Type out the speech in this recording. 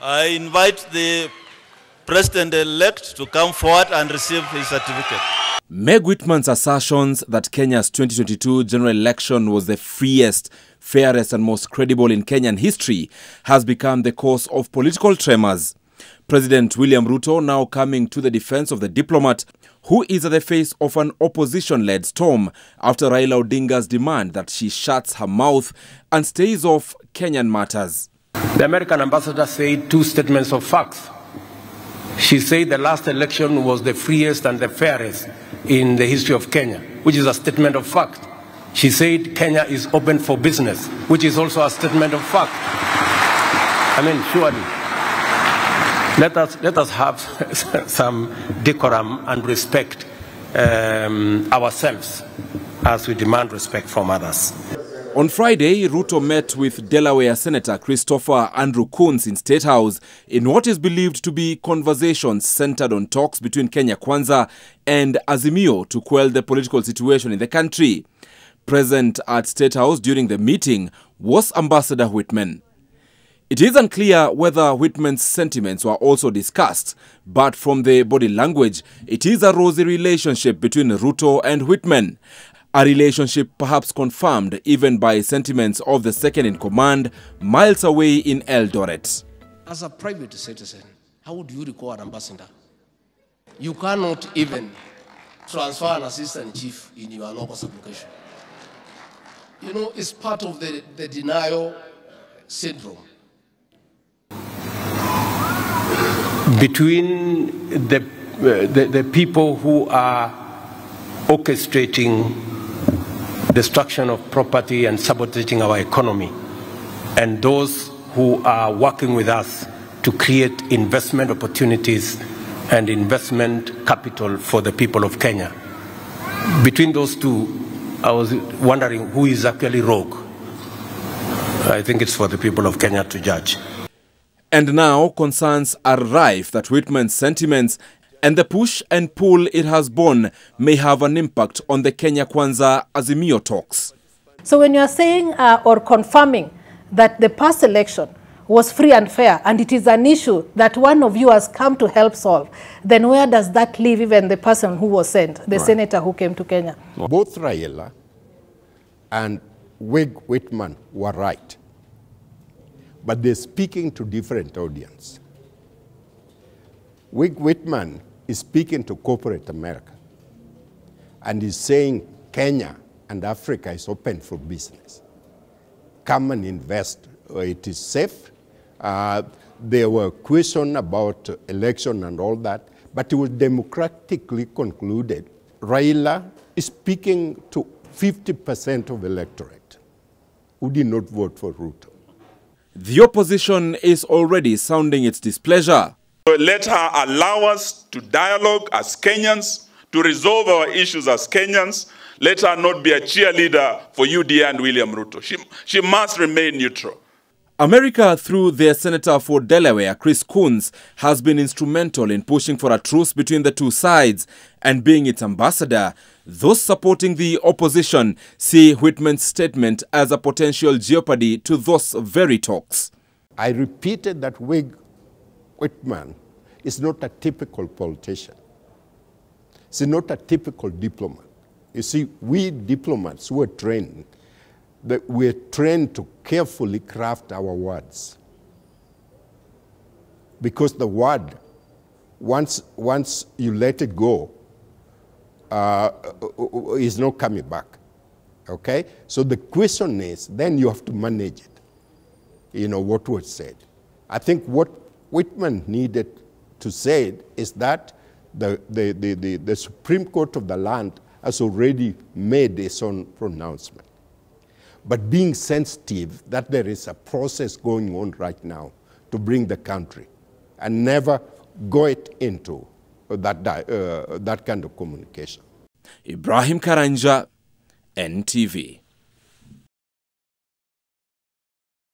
I invite the President-elect to come forward and receive his certificate. Meg Whitman's assertions that Kenya's 2022 general election was the freest, fairest and most credible in Kenyan history has become the cause of political tremors. President William Ruto now coming to the defense of the diplomat, who is at the face of an opposition-led storm after Raila Odinga's demand that she shuts her mouth and stays off Kenyan matters. The American ambassador said two statements of facts. She said the last election was the freest and the fairest in the history of Kenya, which is a statement of fact. She said Kenya is open for business, which is also a statement of fact. I mean, surely. Let us have some decorum and respect ourselves as we demand respect from others. On Friday, Ruto met with Delaware Senator Christopher Andrew Coons in State House in what is believed to be conversations centered on talks between Kenya Kwanza and Azimio to quell the political situation in the country. Present at State House during the meeting was Ambassador Whitman. It is unclear whether Whitman's sentiments were also discussed, but from the body language, it is a rosy relationship between Ruto and Whitman, a relationship perhaps confirmed even by sentiments of the second-in-command miles away in Eldoret. As a private citizen, how would you recall an ambassador? You cannot even transfer an assistant-chief in your local sublocation. You know, it's part of the denial syndrome. Between the people who are orchestrating destruction of property and sabotaging our economy and those who are working with us to create investment opportunities and investment capital for the people of Kenya. Between those two, I was wondering who is actually rogue. I think it's for the people of Kenya to judge. And now concerns are rife that Whitman's sentiments and the push and pull it has borne may have an impact on the Kenya Kwanza Azimio talks. So when you are saying or confirming that the past election was free and fair and it is an issue that one of you has come to help solve, then where does that leave even the person who was sent, the senator who came to Kenya? Both Raila and Meg Whitman were right. But they're speaking to different audience. Meg Whitman is speaking to corporate America and is saying Kenya and Africa is open for business. Come and invest. It is safe. There were questions about election and all that, but it was democratically concluded. Raila is speaking to 50% of electorate who did not vote for Ruto. The opposition is already sounding its displeasure. Let her allow us to dialogue as Kenyans, to resolve our issues as Kenyans. Let her not be a cheerleader for UDA and William Ruto. She must remain neutral. America, through their Senator for Delaware, Chris Coons, has been instrumental in pushing for a truce between the two sides, and being its ambassador, those supporting the opposition see Whitman's statement as a potential jeopardy to those very talks. I repeated that Meg Whitman is not a typical politician. She's not a typical diplomat. You see, we diplomats were trained that we're trained to carefully craft our words. Because the word, once you let it go, is not coming back. Okay? So the question is, then you have to manage it. You know, what was said. I think what Whitman needed to say is that the Supreme Court of the land has already made its own pronouncement. But being sensitive that there is a process going on right now to bring the country and never go it into that kind of communication. Ibrahim Karanja, NTV.